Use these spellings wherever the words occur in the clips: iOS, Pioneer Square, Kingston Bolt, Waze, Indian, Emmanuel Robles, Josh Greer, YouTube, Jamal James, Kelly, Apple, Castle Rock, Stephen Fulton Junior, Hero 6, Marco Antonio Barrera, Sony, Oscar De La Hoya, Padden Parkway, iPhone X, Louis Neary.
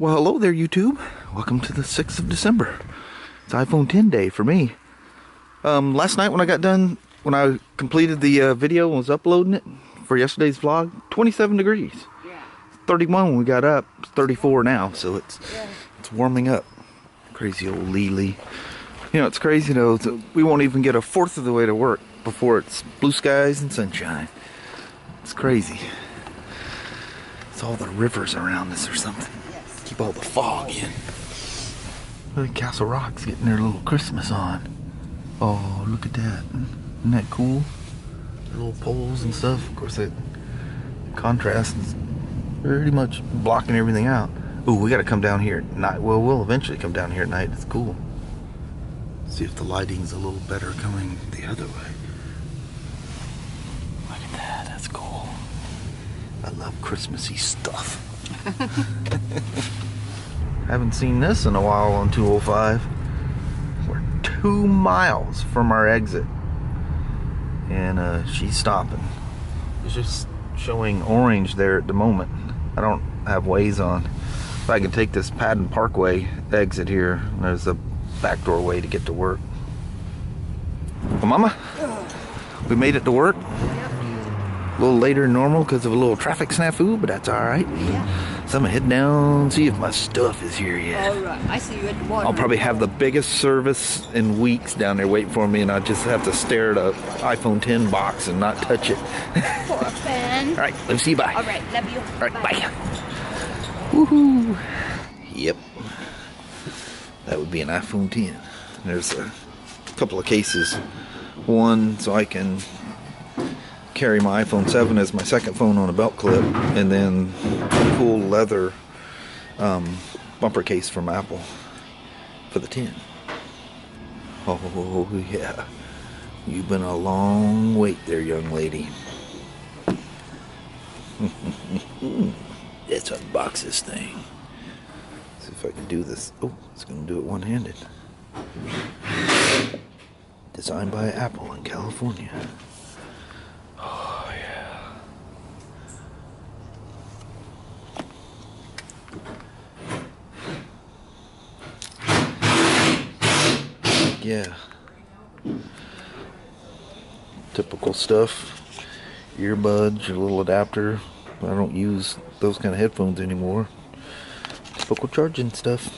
Well, hello there, YouTube. Welcome to the 6th of December. It's iPhone 10 day for me. Last night when I got done, when I completed the video and was uploading it for yesterday's vlog, 27 degrees. Yeah. 31 when we got up. It's 34 now, so it's warming up. Crazy old Lily. You know, it's crazy though, that we won't even get a fourth of the way to work before it's blue skies and sunshine. It's crazy. It's all the rivers around us or something. Keep all the fog in. Look at Castle Rock's getting their little Christmas on. Oh, look at that. Isn't that cool? The little poles and stuff. Of course, that contrast is pretty much blocking everything out. Ooh, we gotta come down here at night. Well, we'll eventually come down here at night. It's cool. See if the lighting's a little better coming the other way. Look at that. That's cool. I love Christmassy stuff. Haven't seen this in a while on 205. We're 2 miles from our exit, and she's stopping. It's just showing orange there at the moment. I don't have Waze on. If I can take this Padden Parkway exit here, there's a backdoor way to get to work. Well, Mama, we made it to work. A little later than normal because of a little traffic snafu, but that's all right. Yeah. So I'm gonna head down, see if my stuff is here yet. All right, I see you at the water. I'll probably have the biggest service in weeks down there waiting for me, and I just have to stare at a iPhone 10 box and not touch it. Poor fan. All right, let me see you. Bye. All right, love you. All right, bye. Woohoo! Yep, that would be an iPhone 10. And there's a couple of cases. One so I can carry my iPhone 7 as my second phone on a belt clip, and then cool leather bumper case from Apple for the 10. Oh yeah, you've been a long wait there, young lady. Let's unbox this thing. Let's see if I can do this. Oh, it's gonna do it one-handed. Designed by Apple in California. Oh, yeah. Yeah. Typical stuff. Earbuds, your little adapter. I don't use those kind of headphones anymore. Typical charging stuff.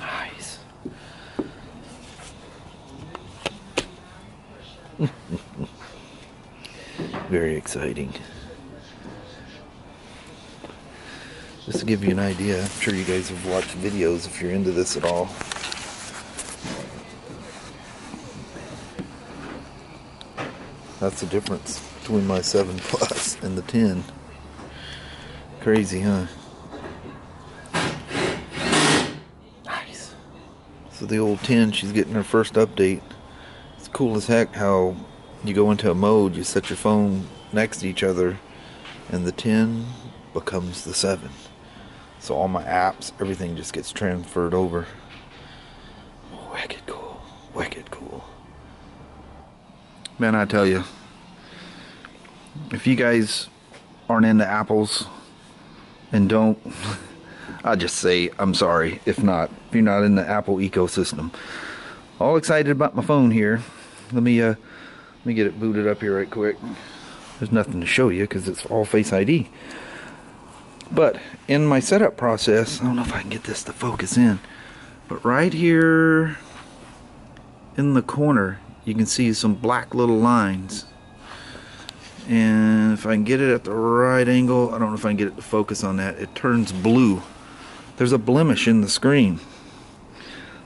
Nice. Very exciting. Just to give you an idea, I'm sure you guys have watched videos if you're into this at all. That's the difference between my 7 Plus and the 10. Crazy, huh? Nice. So the old 10, she's getting her first update. It's cool as heck how you go into a mode, you set your phone next to each other, and the 10 becomes the 7. So all my apps, everything just gets transferred over. Wicked cool. Wicked cool. Man, I tell you, if you guys aren't into Apples and don't, I just say I'm sorry if not. If you're not in the Apple ecosystem. All excited about my phone here. Let me get it booted up here right quick. There's nothing to show you because it's all Face ID. But in my setup process, I don't know if I can get this to focus in, but right here in the corner, you can see some black little lines. And if I can get it at the right angle, I don't know if I can get it to focus on that. It turns blue. There's a blemish in the screen.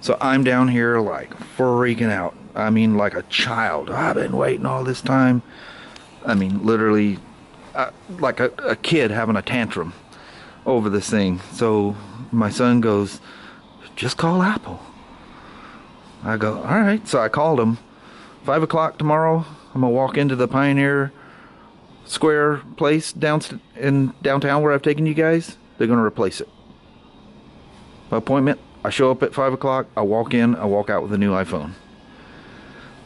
So I'm down here like freaking out. I mean, like a child. I've been waiting all this time. I mean, literally, like a kid having a tantrum over this thing. So my son goes, just call Apple. I go, all right. So I called him. 5 o'clock tomorrow, I'm going to walk into the Pioneer Square place down in downtown where I've taken you guys. They're going to replace it. My appointment, I show up at 5 o'clock. I walk in, I walk out with a new iPhone.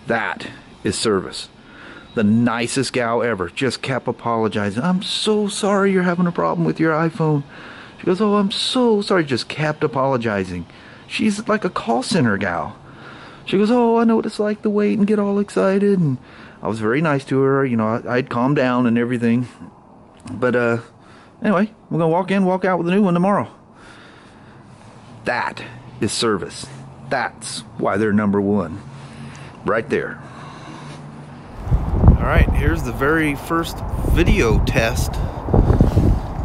That is service. The nicest gal ever. Just kept apologizing. I'm so sorry you're having a problem with your iPhone. She goes, oh, I'm so sorry. Just kept apologizing. She's like a call center gal. She goes, oh, I know what it's like to wait and get all excited. And I was very nice to her. You know, I'd calmed down and everything. But anyway, we're going to walk in, walk out with a new one tomorrow. That is service. That's why they're number one. Right there. All right, here's the very first video test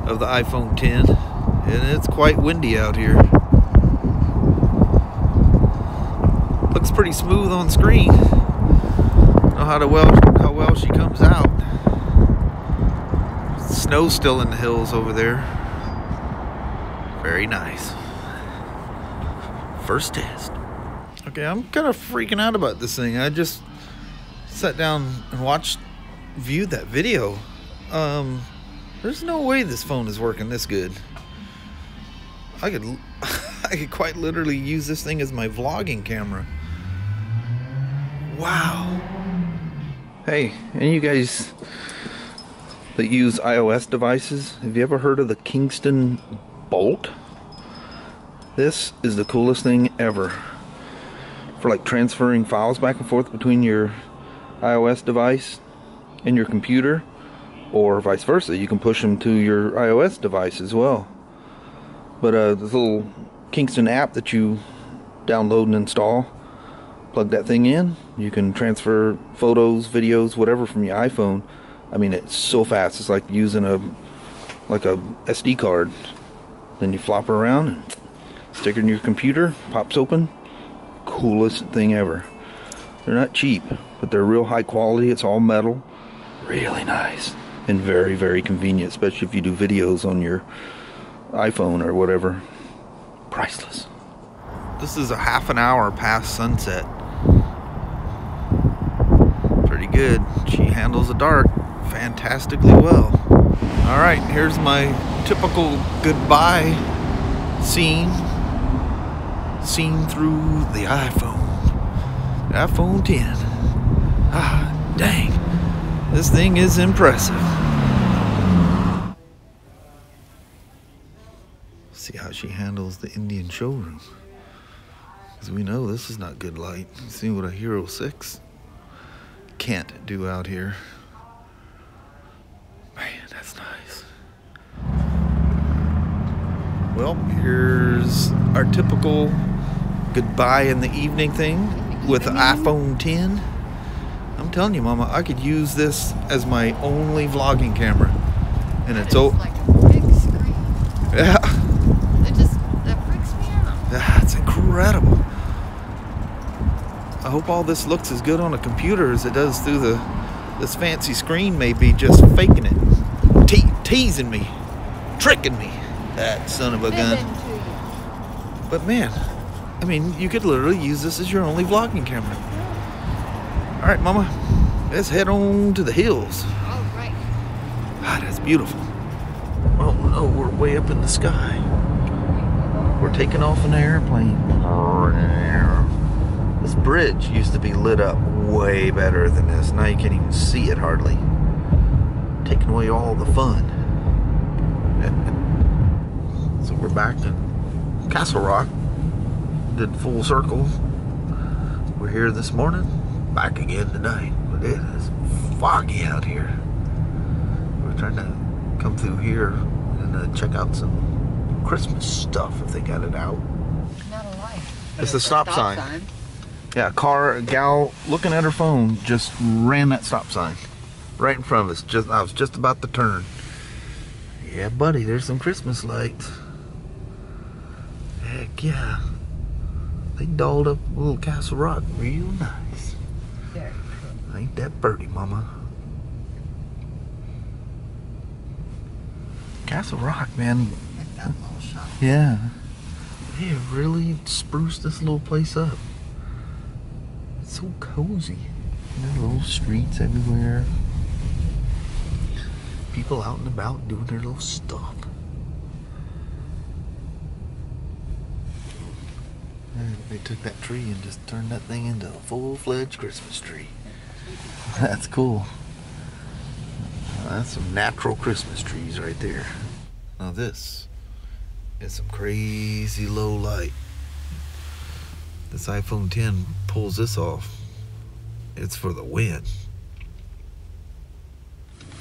of the iPhone X. And it's quite windy out here. Looks pretty smooth on screen. Don't know how well she comes out. Snow's still in the hills over there. Very nice. First test. Okay, I'm kind of freaking out about this thing. I just sat down and viewed that video. There's no way this phone is working this good. I could quite literally use this thing as my vlogging camera. Wow. Hey, and you guys that use iOS devices, have you ever heard of the Kingston Bolt? This is the coolest thing ever for like transferring files back and forth between your iOS device and your computer, or vice versa. You can push them to your iOS device as well. But this little Kingston app that you download and install, plug that thing in, you can transfer photos, videos, whatever from your iPhone. I mean, it's so fast. It's like using a SD card. Then you flop it around and stick it in your computer, pops open. Coolest thing ever. They're not cheap, but they're real high quality. It's all metal. Really nice and very, very convenient, especially if you do videos on your iPhone or whatever. Priceless. This is a half an hour past sunset. Pretty good. She handles the dark fantastically well. All right, here's my typical goodbye scene. Seen through the iPhone. iPhone X. Ah, dang. This thing is impressive. See how she handles the Indian showroom. Because we know this is not good light. See what a Hero 6 can't do out here. Man, that's nice. Well, here's our typical goodbye in the evening thing with the iPhone X. I'm telling you, Mama, I could use this as my only vlogging camera. And it's like a big screen. Yeah. That freaks me out. That's incredible. I hope all this looks as good on a computer as it does through this fancy screen. Maybe just faking it, teasing me, tricking me. That son of a gun. But man, I mean, you could literally use this as your only vlogging camera. All right, Mama, let's head on to the hills. All right. Ah, that's beautiful. Oh no, we're way up in the sky. We're taking off in an airplane. This bridge used to be lit up way better than this. Now you can't even see it hardly. Taking away all the fun. So we're back in Castle Rock, did full circle. We're here this morning, back again tonight. But it is foggy out here. We're trying to come through here and check out some Christmas stuff if they got it out. Not a light. It's a stop sign. Yeah, a gal looking at her phone just ran that stop sign right in front of us. I was just about to turn. Yeah, buddy, there's some Christmas lights. Heck yeah. They dolled up a little Castle Rock real nice. Very cool. Ain't that pretty, Mama? Castle Rock, man. Like that little shop. Yeah. They really spruced this little place up. It's so cozy. There's little streets everywhere. People out and about doing their little stuff. They took that tree and just turned that thing into a full-fledged Christmas tree. That's cool. That's some natural Christmas trees right there. Now this in some crazy low light. This iPhone X pulls this off. It's for the win.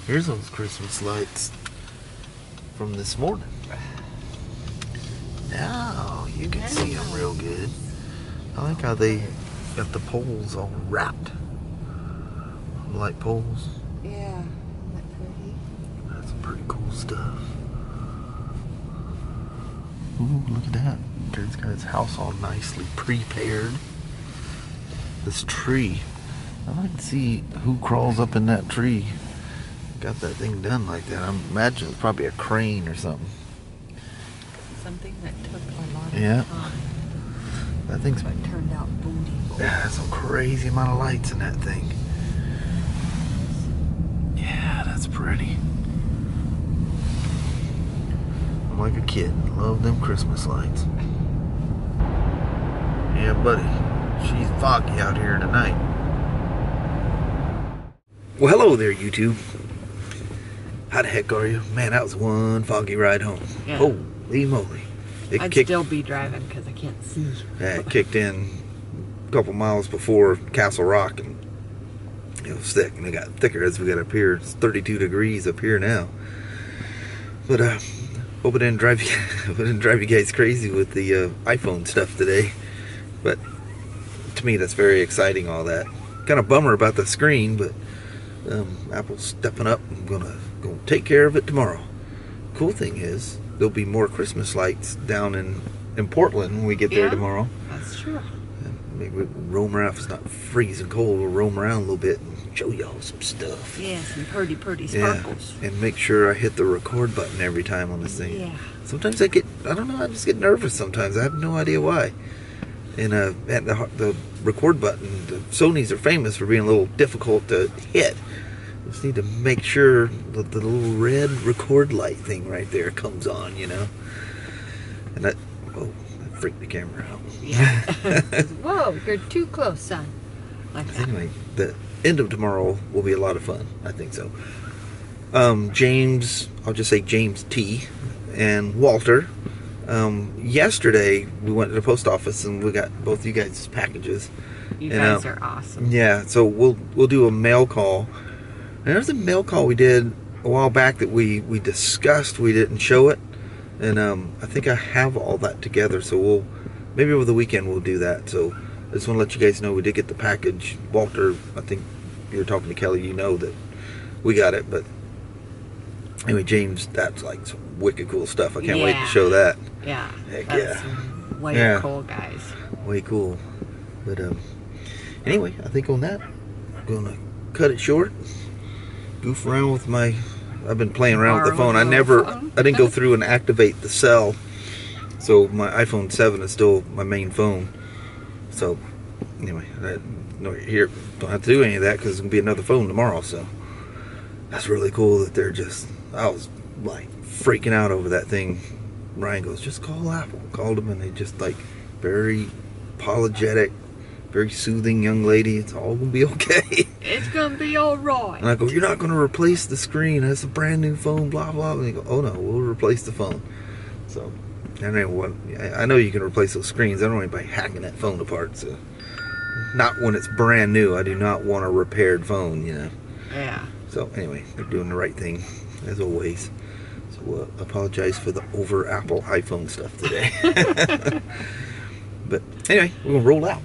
Here's those Christmas lights from this morning. Now you can see them real good. I like how they got the poles all wrapped. Light poles. Yeah, isn't that pretty? That's some pretty cool stuff. Ooh, look at that. Jared's got his house all nicely prepared. This tree. I like to see who crawls up in that tree. Got that thing done like that. I imagine it's probably a crane or something. Something that took a lot of time. That thing's turned out beautiful. Yeah, that's a crazy amount of lights in that thing. Yeah, that's pretty. I'm like a kid. Love them Christmas lights. Yeah, buddy. She's foggy out here tonight. Well, hello there, YouTube. How the heck are you? Man, that was one foggy ride home. Yeah. Holy moly. I'd still be driving because I can't see. Yeah, it kicked in a couple miles before Castle Rock, and it was thick, and it got thicker as we got up here. It's 32 degrees up here now. But hope it didn't drive you, hope it didn't drive you guys crazy with the iPhone stuff today. But to me, that's very exciting, all that. Kind of bummer about the screen, but Apple's stepping up. I'm gonna take care of it tomorrow. Cool thing is, there'll be more Christmas lights down in Portland when we get there tomorrow. That's true. Maybe we'll roam around. If it's not freezing cold, we'll roam around a little bit and show y'all some stuff. Yeah, some pretty sparkles. Yeah, and make sure I hit the record button every time on this thing. Yeah. Sometimes I don't know, I just get nervous sometimes. I have no idea why. And the record button, the Sonys are famous for being a little difficult to hit. Just need to make sure that the little red record light thing right there comes on, you know. And that, oh, that freaked the camera out. Yeah. Whoa, you're too close, son. Like that. Anyway, the end of tomorrow will be a lot of fun. I think so. James, I'll just say James T. and Walter. Yesterday we went to the post office and we got both you guys' packages. You guys are awesome. Yeah, so we'll do a mail call. And there's a mail call we did a while back that we discussed. We didn't show it, and I think I have all that together. So we'll maybe over the weekend we'll do that. So I just want to let you guys know we did get the package. Walter, I think you were talking to Kelly. You know that we got it. But anyway, James, that's like some wicked cool stuff. I can't wait to show that. Yeah. Heck yeah. Way cool, guys. Way cool. But anyway, I think on that I'm gonna cut it short. Goof around with my, I've been playing around with the phone. I didn't go through and activate the cell. So my iPhone 7 is still my main phone. So anyway, don't have to do any of that because it's going to be another phone tomorrow. So that's really cool that they're just, I was like freaking out over that thing. Ryan goes, just call Apple. Called them and they just like very apologetic. Very soothing young lady. It's all gonna be okay. It's gonna be all right. And I go, you're not gonna replace the screen. That's a brand new phone. Blah blah. And they go, oh no, we'll replace the phone. So, I know you can replace those screens. I don't want anybody hacking that phone apart. So, not when it's brand new. I do not want a repaired phone. You know. Yeah. So anyway, they're doing the right thing as always. So we'll apologize for the over Apple iPhone stuff today. But anyway, we're gonna roll out.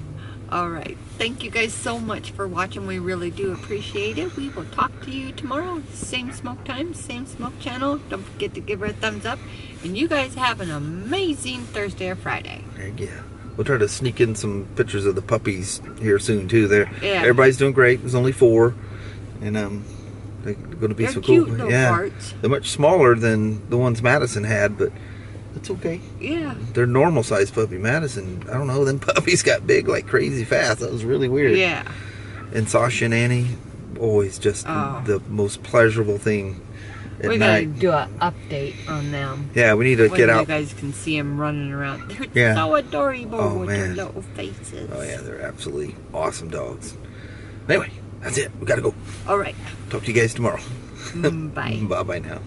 All right. Thank you guys so much for watching. We really do appreciate it. We will talk to you tomorrow. Same smoke time, same smoke channel. Don't forget to give her a thumbs up. And you guys have an amazing Thursday or Friday. Yeah. We'll try to sneak in some pictures of the puppies here soon, too. Everybody's doing great. There's only 4. And they're going to be so cool. Cute little parts. They're much smaller than the ones Madison had, but... It's okay. Yeah. They're normal sized puppy. Madison, I don't know, them puppies got big like crazy fast. That was really weird. Yeah. And Sasha and Annie, always just the most pleasurable thing at night. We gotta do an update on them. Yeah, we need to get out. You guys can see them running around. They're so adorable with their little faces. Oh yeah, they're absolutely awesome dogs. Anyway, that's it. We gotta go. All right. Talk to you guys tomorrow. Bye. Bye now.